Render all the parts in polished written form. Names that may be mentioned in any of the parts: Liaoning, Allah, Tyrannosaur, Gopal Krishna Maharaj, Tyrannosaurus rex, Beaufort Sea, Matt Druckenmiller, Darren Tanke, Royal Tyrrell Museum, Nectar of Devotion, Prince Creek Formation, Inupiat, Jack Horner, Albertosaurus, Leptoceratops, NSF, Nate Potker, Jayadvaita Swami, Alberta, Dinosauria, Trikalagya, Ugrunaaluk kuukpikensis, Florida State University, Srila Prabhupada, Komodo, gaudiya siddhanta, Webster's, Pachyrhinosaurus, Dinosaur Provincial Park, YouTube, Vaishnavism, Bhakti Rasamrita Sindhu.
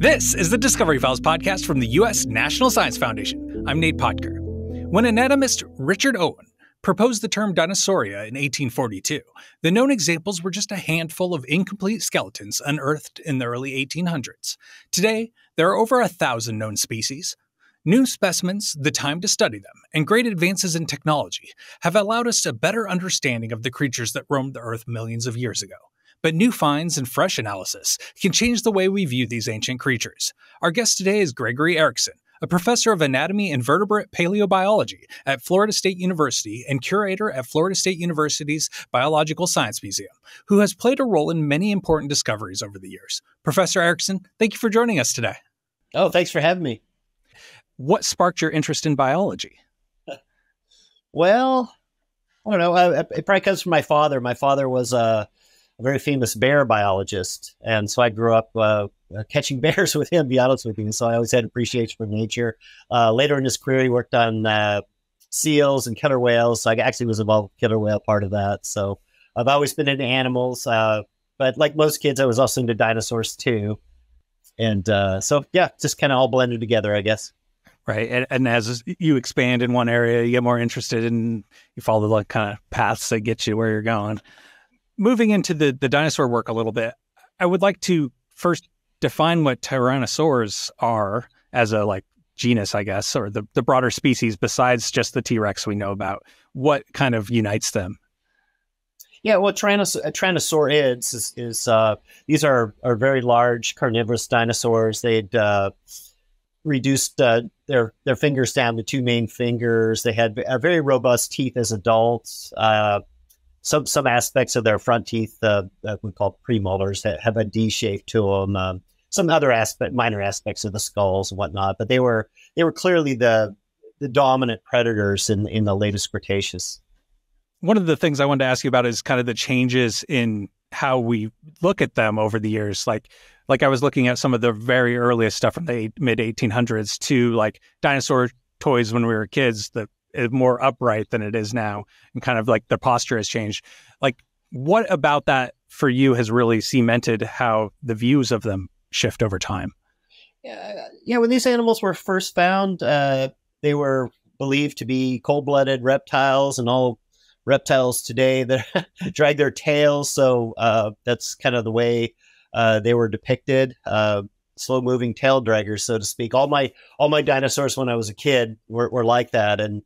This is the Discovery Files podcast from the U.S. National Science Foundation. I'm Nate Potker. When anatomist Richard Owen proposed the term Dinosauria in 1842, the known examples were just a handful of incomplete skeletons unearthed in the early 1800s. Today, there are over 1,000 known species. New specimens, the time to study them, and great advances in technology have allowed us a better understanding of the creatures that roamed the Earth millions of years ago. But new finds and fresh analysis can change the way we view these ancient creatures. Our guest today is Gregory Erickson, a professor of anatomy and vertebrate paleobiology at Florida State University and curator at Florida State University's Biological Science Museum, who has played a role in many important discoveries over the years. Professor Erickson, thank you for joining us today. Oh, thanks for having me. What sparked your interest in biology? Well, I don't know. It probably comes from my father. My father was a very famous bear biologist, and so I grew up catching bears with him, to be honest with you. And so I always had appreciation for nature. Later in his career, he worked on seals and killer whales. So I actually was involved with killer whale part of that. So I've always been into animals, but like most kids, I was also into dinosaurs too. And so yeah, just kind of all blended together, I guess. Right. And as you expand in one area, you get more interested and you follow the kind of paths that get you where you're going. Moving into the dinosaur work a little bit, I would like to first define what tyrannosaurs are as a genus, I guess, or the broader species besides just the T-Rex we know about. What kind of unites them? Yeah, well, Tyrannosaurids is these are very large carnivorous dinosaurs. They'd reduced their fingers down to two main fingers. They had very robust teeth as adults. Some aspects of their front teeth, that we call premolars, that have a D shape to them. Some other minor aspects of the skulls and whatnot, but they were clearly the dominant predators in the latest Cretaceous. One of the things I wanted to ask you about is kind of the changes in how we look at them over the years. Like I was looking at some of the very earliest stuff from the mid 1800s to dinosaur toys when we were kids that is more upright than it is now, and kind of the posture has changed. What about that for you has really cemented how the views of them shift over time? Yeah, when these animals were first found, they were believed to be cold-blooded reptiles, and all reptiles today that drag their tails. So that's kind of the way they were depicted. Slow-moving tail draggers, so to speak. All my dinosaurs when I was a kid were like that, and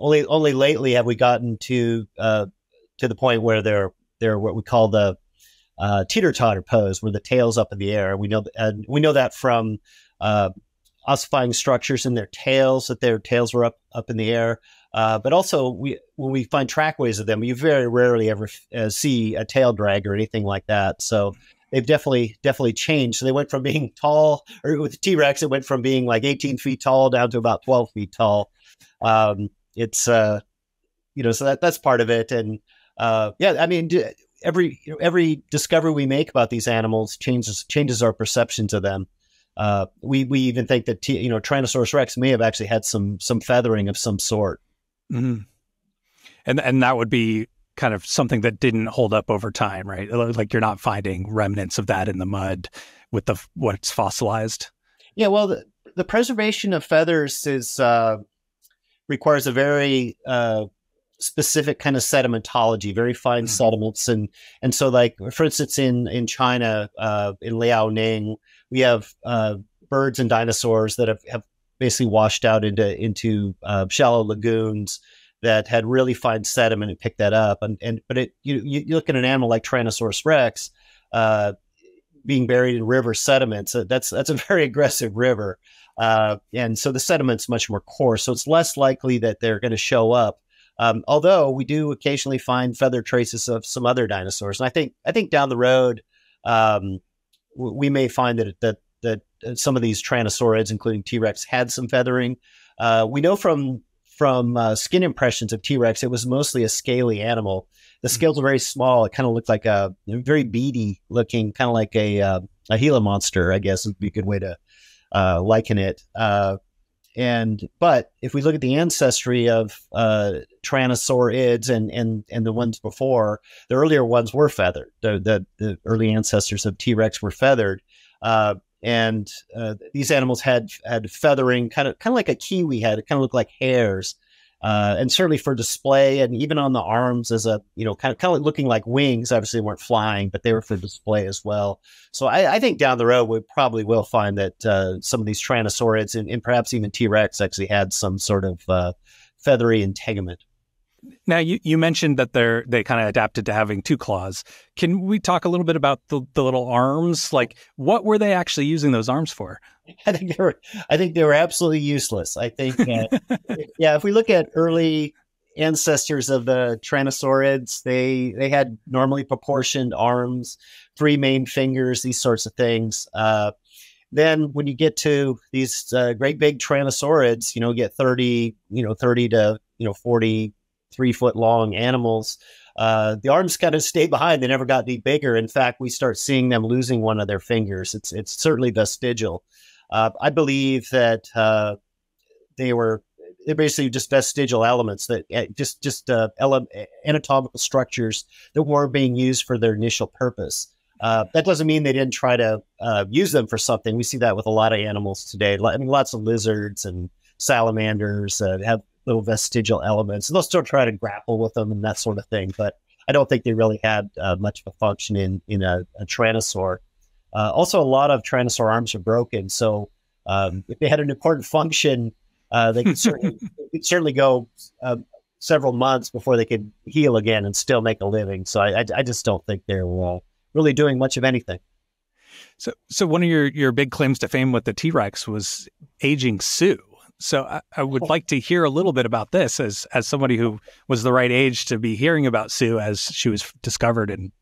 only lately have we gotten to the point where they're what we call the teeter-totter pose, where the tail's up in the air. We know that from ossifying structures in their tails, that their tails were up in the air. But also, when we find trackways of them, you very rarely ever see a tail drag or anything like that. So they've definitely changed. So they went from being tall, or with the T-Rex, it went from being 18 feet tall down to about 12 feet tall. So that's part of it. And yeah, I mean, every discovery we make about these animals changes our perceptions of them. We even think that Tyrannosaurus Rex may have actually had some feathering of some sort. Mm-hmm. And that would be kind of something that didn't hold up over time, right? Like you're not finding remnants of that in the mud with what's fossilized. Yeah, well, the preservation of feathers is requires a very specific kind of sedimentology, very fine sediments, and so for instance in China, in Liaoning, we have birds and dinosaurs that have basically washed out into shallow lagoons that had really fine sediment and picked that up. But you look at an animal like Tyrannosaurus Rex being buried in river sediments. So that's a very aggressive river, and so the sediment's much more coarse. So it's less likely that they're going to show up. Although we do occasionally find feather traces of some other dinosaurs, and I think down the road we may find that some of these Tyrannosaurids, including T-Rex, had some feathering. We know from skin impressions of T-Rex, it was mostly a scaly animal. The scales were very small. It kind of looked like a very beady looking, kind of like a Gila monster, I guess would be a good way to liken it. But if we look at the ancestry of Tyrannosaurids and the ones before, the earlier ones were feathered. The early ancestors of T-Rex were feathered. And these animals had feathering, kind of like a kiwi head. It kind of looked like hairs, and certainly for display, and even on the arms as a, you know, kind of looking like wings. Obviously, they weren't flying, but they were for display as well. So I think down the road we probably will find that some of these Tyrannosaurids and perhaps even T-Rex actually had some sort of feathery integument. Now, you mentioned that they kind of adapted to having two claws. Can we talk a little bit about the little arms? Like, what were they actually using those arms for? I think they were absolutely useless. I think, yeah, if we look at early ancestors of the Tyrannosaurids, they had normally proportioned arms, three main fingers, these sorts of things. Then when you get to these great big Tyrannosaurids, you know, get 30 to 40 3-foot long animals, the arms kind of stayed behind. They never got any bigger. In fact, we start seeing them losing one of their fingers. It's certainly vestigial. I believe that they're basically just vestigial elements that anatomical structures that weren't being used for their initial purpose. That doesn't mean they didn't try to use them for something. We see that with a lot of animals today. I mean, lots of lizards and salamanders have little vestigial elements. They'll still try to grapple with them and that sort of thing, but I don't think they really had much of a function in a Tyrannosaur. Also, a lot of Tyrannosaur arms are broken, so if they had an important function, they could certainly go several months before they could heal again and still make a living. So I just don't think they were really doing much of anything. So one of your big claims to fame with the T-Rex was aging Sue. So I would like to hear a little bit about this as somebody who was the right age to be hearing about Sue as she was discovered in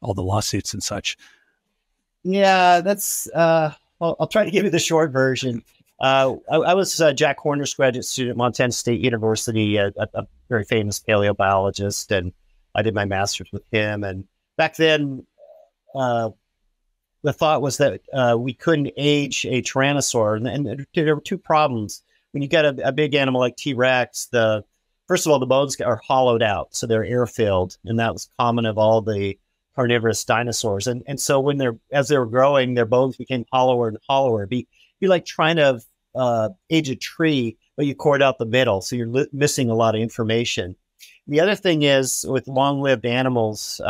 all the lawsuits and such. Yeah, that's, I'll try to give you the short version. I was Jack Horner's graduate student at Montana State University, a very famous paleobiologist, and I did my master's with him. And back then, the thought was that we couldn't age a Tyrannosaur, and there were two problems. When you get a big animal like T-Rex, first of all, the bones are hollowed out, so they're air-filled, and that was common of all the carnivorous dinosaurs. And so when as they were growing, their bones became hollower and hollower. It'd be like trying to age a tree, but you cord out the middle, so you're missing a lot of information. The other thing is, with long-lived animals,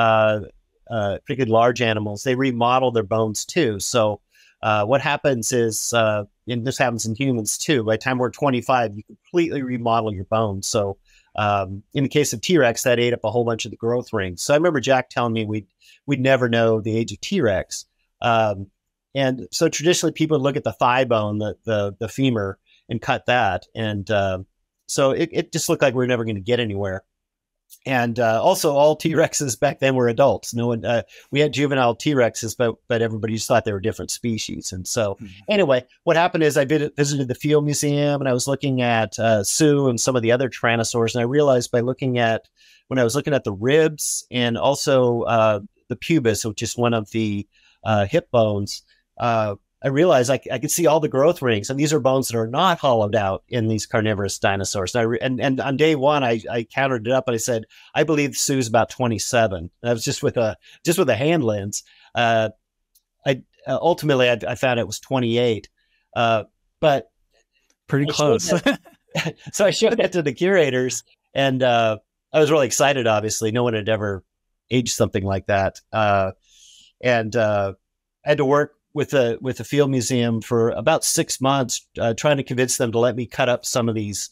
particularly large animals, they remodel their bones too. So what happens is, and this happens in humans too, by the time we're 25, you completely remodel your bones. So in the case of T-Rex, that ate up a whole bunch of the growth rings. So I remember Jack telling me we'd never know the age of T-Rex. And so traditionally people look at the thigh bone, the femur, and cut that. And so it just looked like we were never going to get anywhere. And also, all T-Rexes back then were adults. No one, we had juvenile T-Rexes, but everybody just thought they were different species. And so, anyway, what happened is I visited the Field Museum, and I was looking at Sue and some of the other Tyrannosaurs, and I realized when I was looking at the ribs and also the pubis, which is one of the hip bones, I realized I could see all the growth rings, and these are bones that are not hollowed out in these carnivorous dinosaurs. And on day one, I counted it up, and I said, I believe Sue's about 27. That was just with a hand lens. Ultimately, I found it was 28, but pretty close. So I showed that to the curators, and I was really excited. Obviously, no one had ever aged something like that, and I had to work with the Field Museum for about 6 months, trying to convince them to let me cut up some of these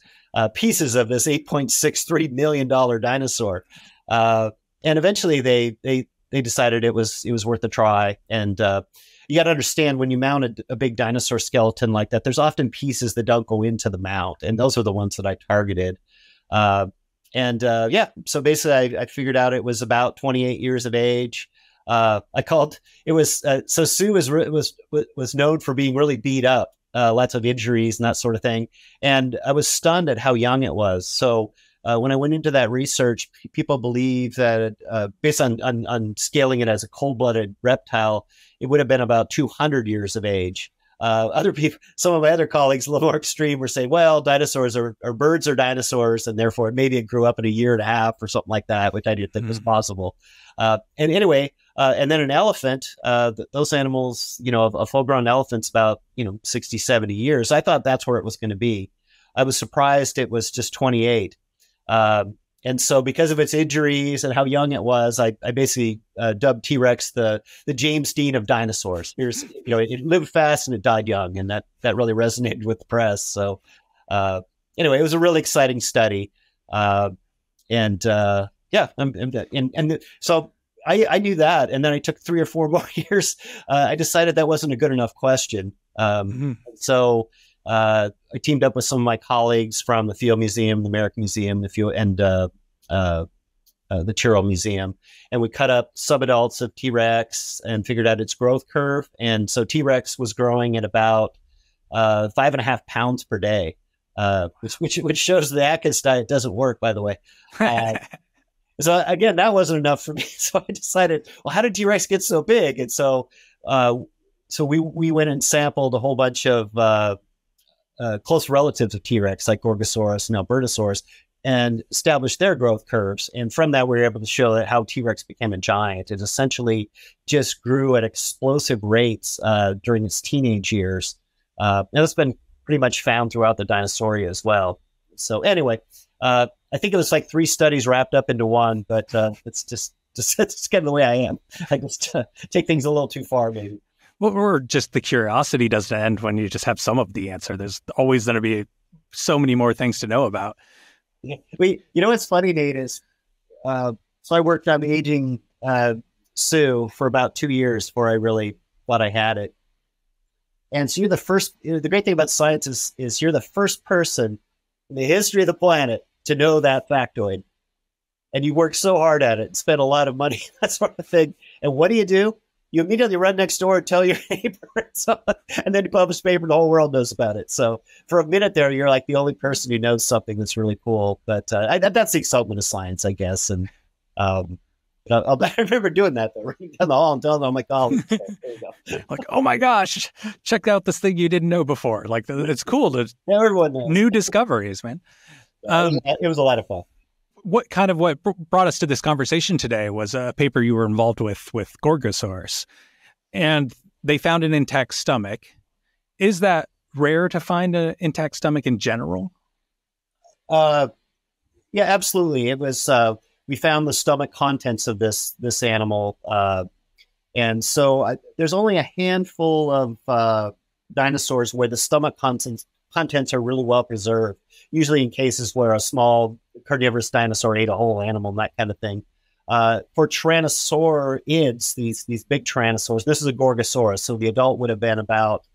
pieces of this $8.63 million dinosaur. And eventually they decided it was worth a try. And you got to understand, when you mount a big dinosaur skeleton like that, there's often pieces that don't go into the mount. And those are the ones that I targeted. Yeah, so basically I figured out it was about 28 years of age. I called it was so Sue was known for being really beat up, lots of injuries and that sort of thing. And I was stunned at how young it was. So when I went into that research, people believe that based on scaling it as a cold-blooded reptile, it would have been about 200 years of age. Other people, some of my other colleagues, a little more extreme, were saying, well, dinosaurs or birds are dinosaurs, and therefore maybe it grew up in a year and a half or something like that, which I didn't think was possible. And anyway, And then an elephant, those animals, you know, a full-grown elephant's about, you know, 60, 70 years. I thought that's where it was going to be. I was surprised it was just 28. And so because of its injuries and how young it was, I basically dubbed T-Rex the James Dean of dinosaurs. Here's, you know, it lived fast and it died young, and that really resonated with the press. So anyway, it was a really exciting study. Yeah, and so I knew that, and then I took 3 or 4 more years. I decided that wasn't a good enough question. So I teamed up with some of my colleagues from the Field Museum, the American Museum, the Tyrrell Museum, and we cut up subadults of T-Rex and figured out its growth curve. And so T-Rex was growing at about 5.5 pounds per day, which shows the Atkins diet doesn't work, by the way. So again, that wasn't enough for me. So I decided, well, how did T-Rex get so big? And so, we went and sampled a whole bunch of close relatives of T-Rex, like Gorgosaurus and Albertosaurus, and established their growth curves. And from that, we were able to show that how T-Rex became a giant. It essentially just grew at explosive rates during its teenage years. And it's been pretty much found throughout the Dinosauria as well. So anyway, I think it was like 3 studies wrapped up into one, but it's just kind of the way I am. I just take things a little too far, maybe. Well, or just the curiosity doesn't end when you just have some of the answer. There's always going to be so many more things to know about. Yeah. You know what's funny, Nate, is so I worked on aging Sue for about 2 years before I really thought I had it. And so you're the first. You know, the great thing about science is you're the first person in the history of the planet to know that factoid, and you work so hard at it and spend a lot of money, that sort of thing. And what do? You immediately run next door and tell your neighbor, and then you publish a paper and the whole world knows about it. So for a minute there, you're like the only person who knows something that's really cool. But that's the excitement of science, I guess. And I remember doing that, though, running down the hall and telling all my colleagues, there you go. Like, oh my gosh, check out this thing you didn't know before. Like, it's cool. Everyone knows. New discoveries, man. It was a lot of fun. What brought us to this conversation today was a paper you were involved with Gorgosaurus, and they found an intact stomach. Is that rare to find an intact stomach in general? Yeah, absolutely. It was. We found the stomach contents of this animal, and so there's only a handful of dinosaurs where the stomach contents are really well preserved, usually in cases where a small carnivorous dinosaur ate a whole animal and that kind of thing. For Tyrannosaurids, these big Tyrannosaurs, this is a Gorgosaurus, so the adult would have been about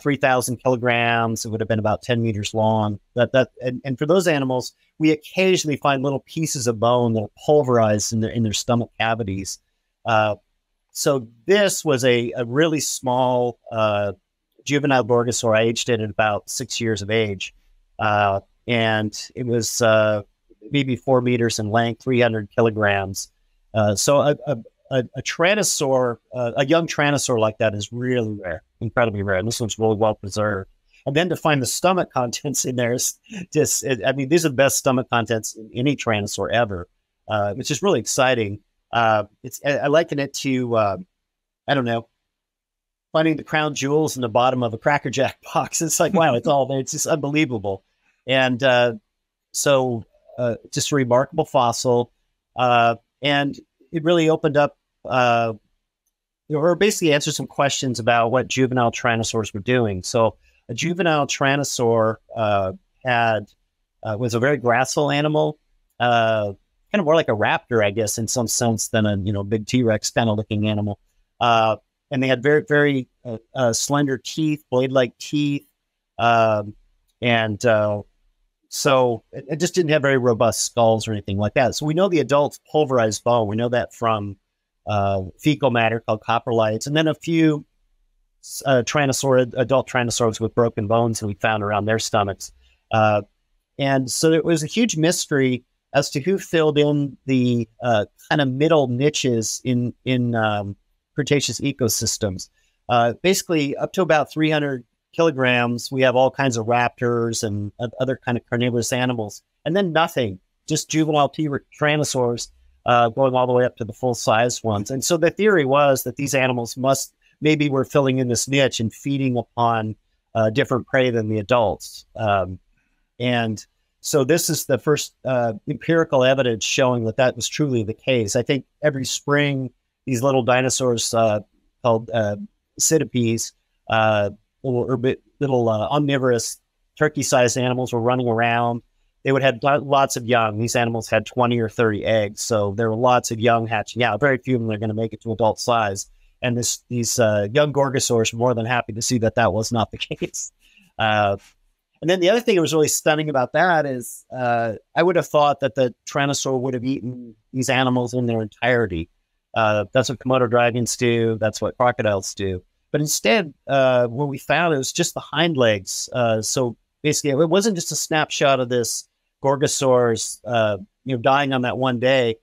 3,000 kilograms. It would have been about 10 meters long. And for those animals, we occasionally find little pieces of bone that are pulverized in their stomach cavities. So this was a really small juvenile Gorgosaur. I aged it at about 6 years of age. And it was maybe 4 meters in length, 300 kilograms. So a Tyrannosaur, a young Tyrannosaur like that is really rare, incredibly rare. And this one's really well preserved. And then to find the stomach contents in there is just, I mean, these are the best stomach contents in any Tyrannosaur ever, which is really exciting. I liken it to, I don't know, finding the crown jewels in the bottom of a Cracker Jack box. It's like, wow, it's all there. It's just unbelievable. And just a remarkable fossil. And it really opened up, or basically answered some questions about what juvenile tyrannosaurs were doing. So a juvenile tyrannosaur was a very gracile animal, kind of more like a raptor, I guess, in some sense than a big T-Rex kind of looking animal. And they had very, very slender teeth, blade-like teeth, so it just didn't have very robust skulls or anything like that. So we know the adults pulverized bone. We know that from fecal matter called coprolites, and then a few adult tyrannosaurs with broken bones that we found around their stomachs. And so it was a huge mystery as to who filled in the kind of middle niches in Cretaceous ecosystems. Basically, up to about 300 kilograms, we have all kinds of raptors and other kind of carnivorous animals, and then nothing, just juvenile tyrannosaurs going all the way up to the full-size ones. And so the theory was that these animals must, maybe were filling in this niche and feeding upon different prey than the adults. And so this is the first empirical evidence showing that that was truly the case. I think every spring, these little dinosaurs called Citipes, little omnivorous turkey-sized animals were running around. They would have lots of young. These animals had 20 or 30 eggs, so there were lots of young hatching out. Very few of them are going to make it to adult size. And these young Gorgosaurs were more than happy to see that that was not the case. And then the other thing that was really stunning about that is I would have thought that the Tyrannosaur would have eaten these animals in their entirety. That's what Komodo dragons do. That's what crocodiles do. But instead, what we found was just the hind legs. So basically, it wasn't just a snapshot of this Gorgosaur's dying on that one day.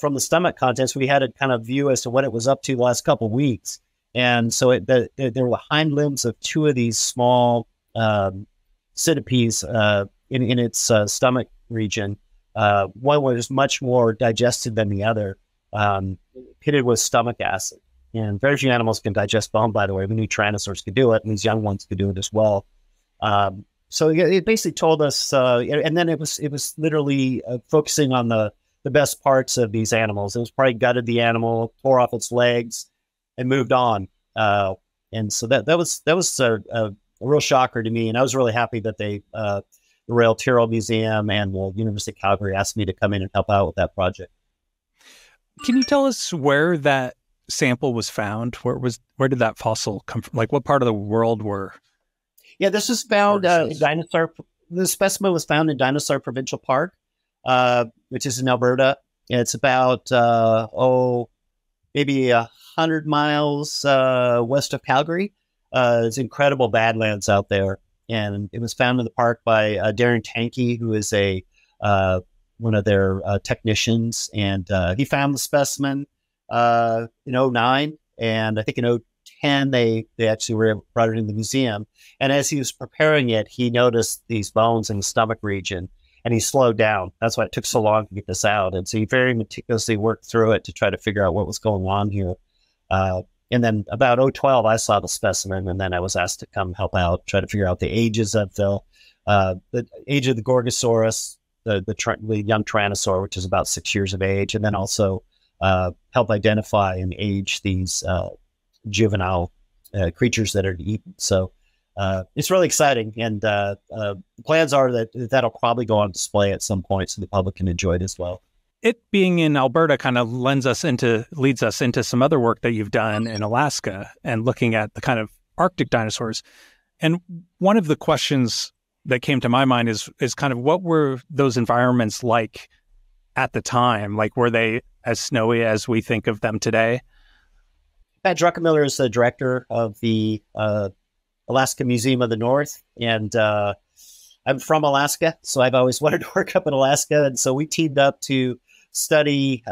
From the stomach contents, we had a kind of view as to what it was up to the last couple of weeks. And so there were hind limbs of two of these small Citipes in its stomach region. One was much more digested than the other, pitted with stomach acid. And very few animals can digest bone, by the way. We knew Tyrannosaurs could do it, and these young ones could do it as well. So it basically told us, and then it was literally focusing on the best parts of these animals. It was probably gutted the animal, tore off its legs, and moved on. And so that was a real shocker to me. And I was really happy that they, the Royal Tyrrell Museum and the University of Calgary asked me to come in and help out with that project. Can you tell us where that sample was found? Where did that fossil come from? Like, what part of the world were? Yeah, this was found in Dinosaur. The specimen was found in Dinosaur Provincial Park, which is in Alberta. It's about, maybe 100 miles west of Calgary. It's incredible badlands out there. And it was found in the park by Darren Tanke, who is one of their technicians. And he found the specimen in 2009. And I think in 2010, they actually brought it in the museum. And as he was preparing it, he noticed these bones in the stomach region. And he slowed down. That's why it took so long to get this out. And so he very meticulously worked through it to try to figure out what was going on here. And then about 2012, I saw the specimen, and then I was asked to come help out, try to figure out the ages of the age of the Gorgosaurus, the young Tyrannosaur, which is about 6 years of age, and then also help identify and age these juvenile creatures that are eaten. So it's really exciting, and the plans are that that'll probably go on display at some point so the public can enjoy it as well. It being in Alberta kind of leads us into some other work that you've done in Alaska and looking at the kind of Arctic dinosaurs. And one of the questions that came to my mind is kind of what were those environments like at the time? Like, were they as snowy as we think of them today? Matt Druckenmiller is the director of the Alaska Museum of the North, and I'm from Alaska, so I've always wanted to work up in Alaska, and so we teamed up to study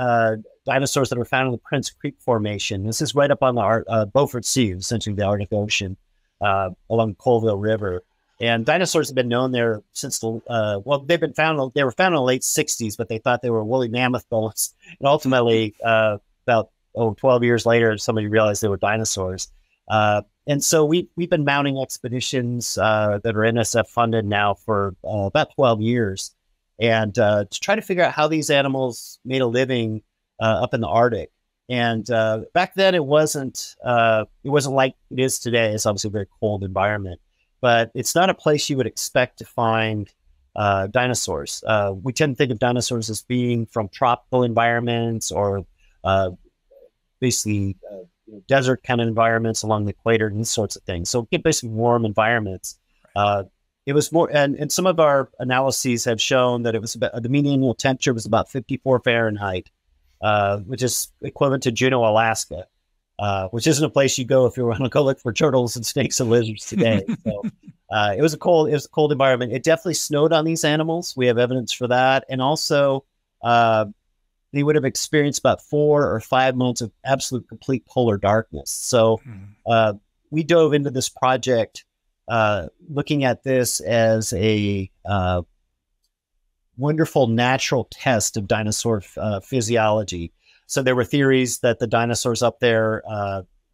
dinosaurs that were found in the Prince Creek Formation. This is right up on the Beaufort Sea, essentially the Arctic Ocean, along Colville River, and dinosaurs have been known there since the they were found in the late 60s, but they thought they were woolly mammoth bones, and ultimately about 12 years later, somebody realized they were dinosaurs. And so we've been mounting expeditions that are NSF funded now for about 12 years, and to try to figure out how these animals made a living up in the Arctic. And back then, it wasn't like it is today. It's obviously a very cold environment, but it's not a place you would expect to find dinosaurs. We tend to think of dinosaurs as being from tropical environments or basically desert kind of environments along the equator and these sorts of things. So basically warm environments. It was more, and some of our analyses have shown that it was about, the mean annual temperature was about 54 Fahrenheit, which is equivalent to Juneau, Alaska, which isn't a place you go if you want to go look for turtles and snakes and lizards today. So it was a cold environment. It definitely snowed on these animals. We have evidence for that. And also, they would have experienced about 4 or 5 months of absolute complete polar darkness. So we dove into this project looking at this as a wonderful natural test of dinosaur physiology. So there were theories that the dinosaurs up there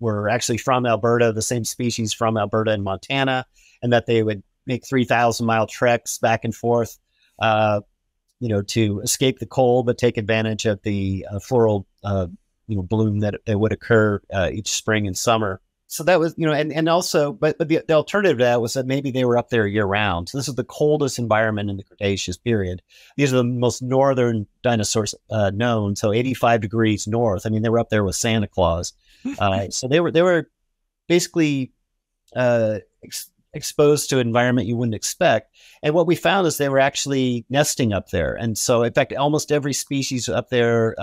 were actually from Alberta, the same species from Alberta and Montana, and that they would make 3,000-mile treks back and forth, you know, to escape the cold, but take advantage of the floral, you know, bloom that, would occur each spring and summer. So that was, you know, and also, but the alternative to that was that maybe they were up there year round. So this is the coldest environment in the Cretaceous period. These are the most northern dinosaurs known. So 85 degrees north. I mean, they were up there with Santa Claus. So they were basically exposed to an environment you wouldn't expect. And what we found is they were actually nesting up there. And so, in fact, almost every species up there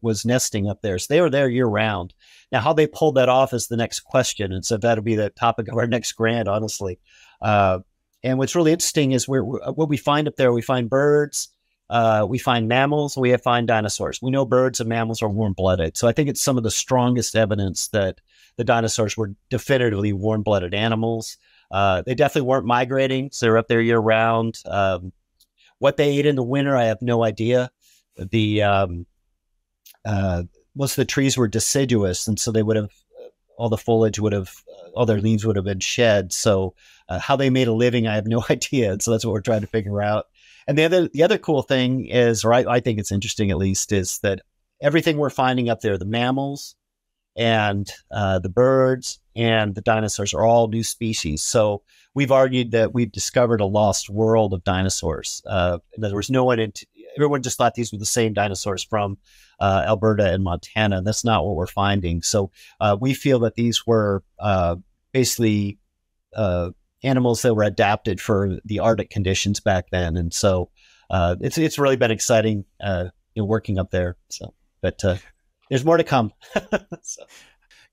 was nesting up there. So they were there year round. Now, how they pulled that off is the next question. And so that'll be the topic of our next grant, honestly. And what's really interesting is what we find up there, we find birds, we find mammals, we find dinosaurs. We know birds and mammals are warm-blooded. So I think it's some of the strongest evidence that the dinosaurs were definitively warm-blooded animals. They definitely weren't migrating, so they're up there year-round. What they ate in the winter, I have no idea. The most of the trees were deciduous, and so they would have, all the foliage would have, all their leaves would have been shed. So how they made a living, I have no idea. And so that's what we're trying to figure out. And the other cool thing is, or I think it's interesting at least, is that everything we're finding up there, the mammals and the birds and the dinosaurs, are all new species. So we've argued that we've discovered a lost world of dinosaurs. In other words, no one had, everyone just thought these were the same dinosaurs from Alberta and Montana. And that's not what we're finding. So we feel that these were basically animals that were adapted for the Arctic conditions back then. And so it's really been exciting you know, working up there. So, but there's more to come. So.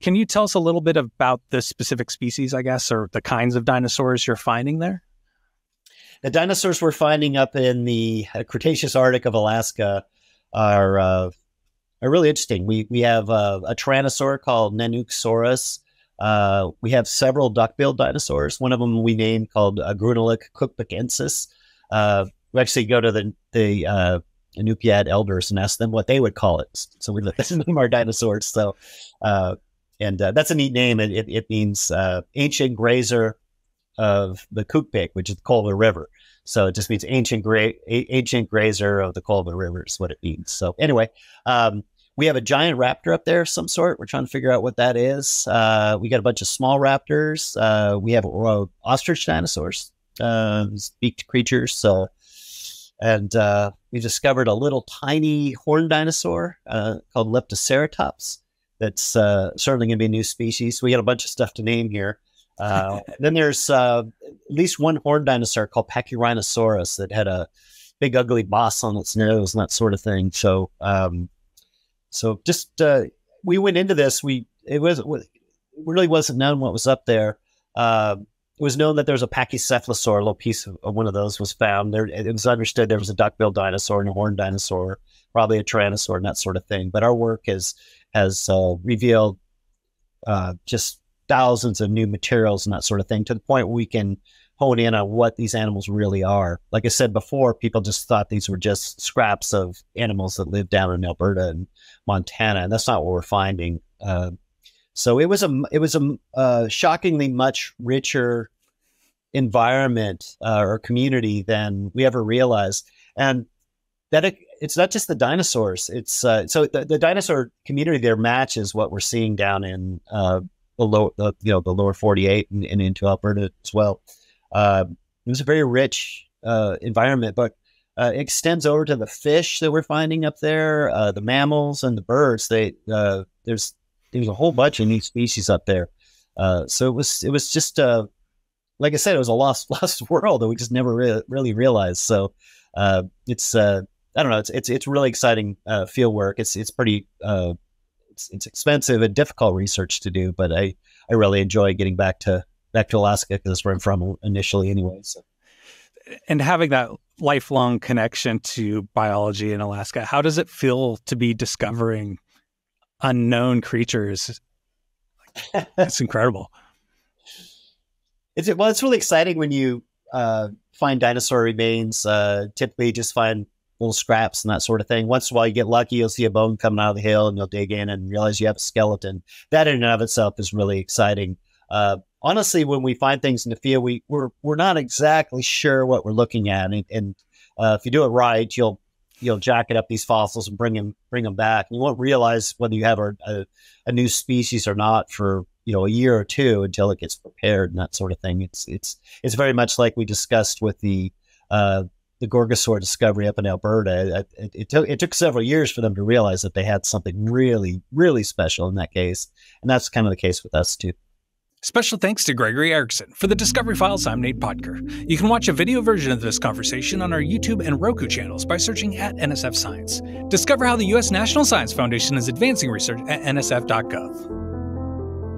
Can you tell us a little bit about the specific species, I guess, or the kinds of dinosaurs you're finding there? The dinosaurs we're finding up in the Cretaceous Arctic of Alaska are really interesting. We have a tyrannosaur called Nanuksaurus. We have several duck-billed dinosaurs. One of them we named called Ugrunaaluk kuukpikensis. We actually go to the Inupiat elders and ask them what they would call it. So we name our dinosaurs. So, and that's a neat name. It means ancient grazer of the Kuukpik, which is the Colville River. So it just means ancient grazer of the Colville River is what it means. So anyway, we have a giant raptor up there of some sort. We're trying to figure out what that is. We got a bunch of small raptors. We have ostrich dinosaurs, beaked creatures. So, and we discovered a little tiny horned dinosaur called Leptoceratops. That's certainly going to be a new species. We got a bunch of stuff to name here. Then there's at least one horned dinosaur called Pachyrhinosaurus that had a big ugly boss on its nose and that sort of thing. So, so just we went into this. It really wasn't known what was up there. It was known that there was a pachycephalosaur, a little piece of one of those was found. There, it was understood there was a duck-billed dinosaur and a horned dinosaur, probably a tyrannosaur and that sort of thing. But our work has revealed just thousands of new materials and that sort of thing, to the point where we can hone in on what these animals really are. Like I said before, people just thought these were just scraps of animals that lived down in Alberta and Montana, and that's not what we're finding. So it was a shockingly much richer environment or community than we ever realized, and that it's not just the dinosaurs. It's so the dinosaur community there matches what we're seeing down in the lower 48 and into Alberta as well. It was a very rich environment, but it extends over to the fish that we're finding up there, the mammals and the birds. There's a whole bunch of new species up there. So it was just like I said, it was a lost world that we just never really realized. So I don't know. It's really exciting field work. It's pretty. It's expensive and difficult research to do, but I really enjoy getting back to Alaska, because that's where I'm from initially anyway. So. And having that lifelong connection to biology in Alaska, how does it feel to be discovering unknown creatures? That's incredible. It's really exciting when you find dinosaur remains, typically just find little scraps and that sort of thing. Once in a while you get lucky, you'll see a bone coming out of the hill and you'll dig in and realize you have a skeleton. That in and of itself is really exciting. Honestly, when we find things in the field, we're not exactly sure what we're looking at. And if you do it right, you'll jacket up these fossils and bring them back. And you won't realize whether you have a new species or not for, you know, a year or two until it gets prepared and that sort of thing. It's very much like we discussed with the Gorgosaur discovery up in Alberta. It took several years for them to realize that they had something really, really special in that case. And that's kind of the case with us too. Special thanks to Gregory Erickson. For the Discovery Files, I'm Nate Podker. You can watch a video version of this conversation on our YouTube and Roku channels by searching at NSF Science. Discover how the U.S. National Science Foundation is advancing research at nsf.gov.